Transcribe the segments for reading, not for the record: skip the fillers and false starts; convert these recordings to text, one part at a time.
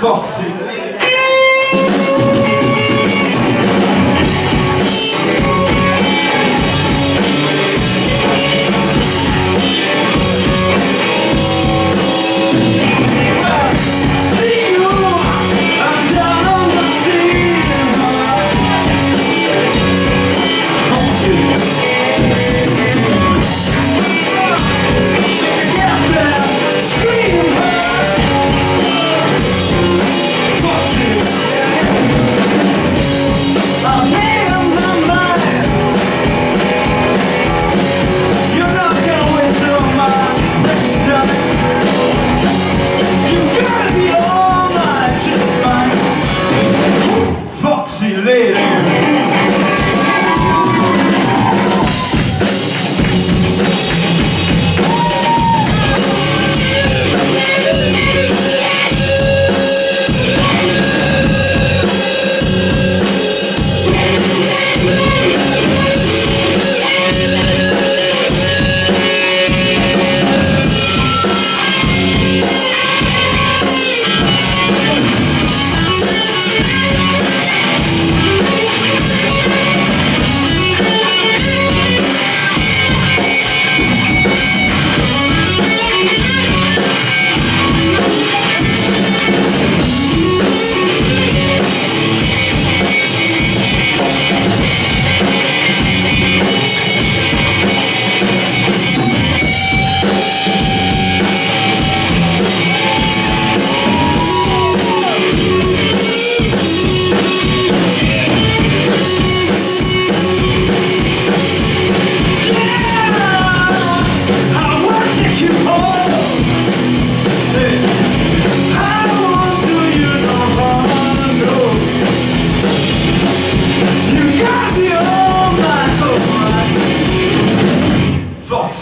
Foxy.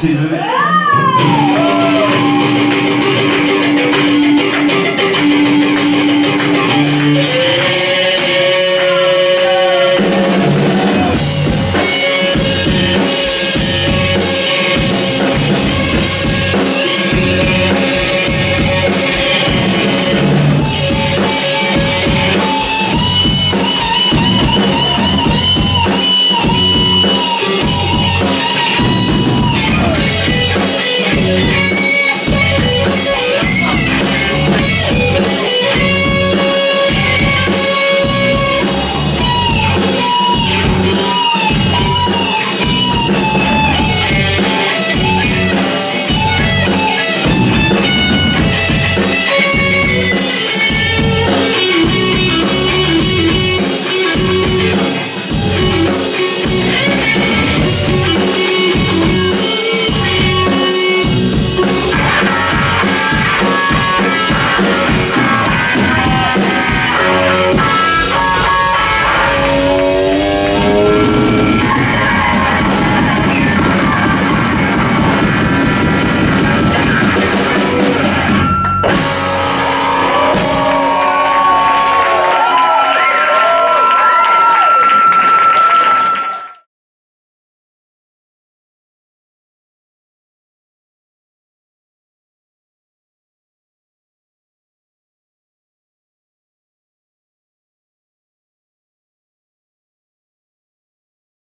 See you.